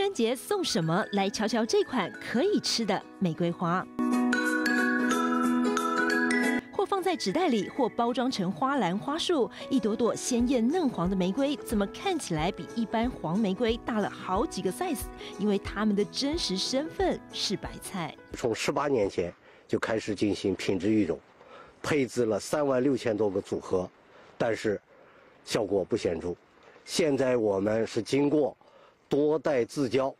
人节送什么？来瞧瞧这款可以吃的玫瑰花，或放在纸袋里，或包装成花篮、花束。一朵朵鲜艳嫩黄的玫瑰，怎么看起来比一般黄玫瑰大了好几个 size？ 因为它们的真实身份是白菜。从18年前就开始进行品质育种，配置了36000多个组合，但是效果不显著。现在我们是经过 多代自交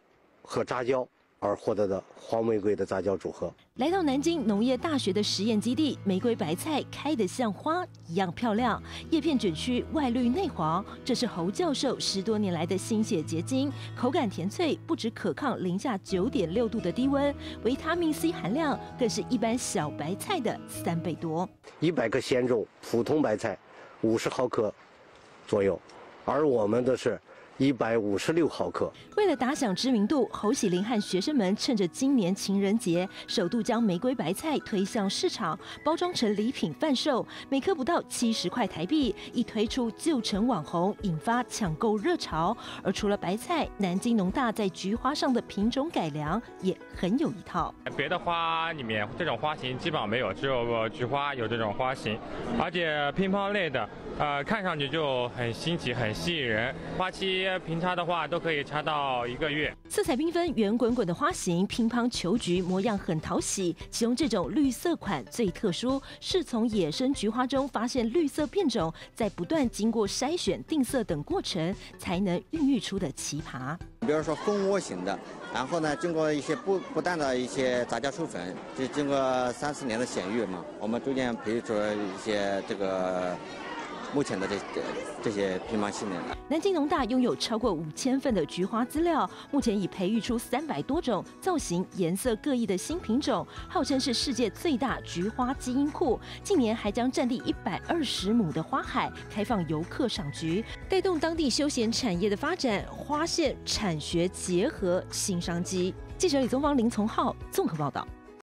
和杂交而获得的黄玫瑰的杂交组合。来到南京农业大学的实验基地，玫瑰白菜开得像花一样漂亮，叶片卷曲，外绿内黄。这是侯教授10多年来的心血结晶，口感甜脆，不止可抗零下9.6度的低温，维他命 C 含量更是一般小白菜的3倍多。100克鲜种普通白菜50毫克左右，而我们的是 156毫克。为了打响知名度，侯喜林和学生们趁着今年情人节，首度将玫瑰白菜推向市场，包装成礼品贩售，每颗不到70块台币。一推出就成网红，引发抢购热潮。而除了白菜，南京农大在菊花上的品种改良也很有一套。别的花里面这种花型基本上没有，只有菊花有这种花型，而且乒乓类的，看上去就很新奇、很吸引人。花期 平插的话都可以插到1个月。色彩缤纷、圆滚滚的花型，乒乓球菊模样很讨喜。其中这种绿色款最特殊，是从野生菊花中发现绿色变种，在不断经过筛选、定色等过程，才能孕育出的奇葩。比如说蜂窝型的，然后呢，经过一些不断的一些杂交授粉，就经过3、4年的显育嘛，我们逐渐培育出了一些这个 目前的这些乒乓系列。南京农大拥有超过5000份的菊花资料，目前已培育出300多种造型、颜色各异的新品种，号称是世界最大菊花基因库。近年还将占地120亩的花海开放游客赏菊，带动当地休闲产业的发展，花县产学结合新商机。记者李宗芳、林从浩综合报道。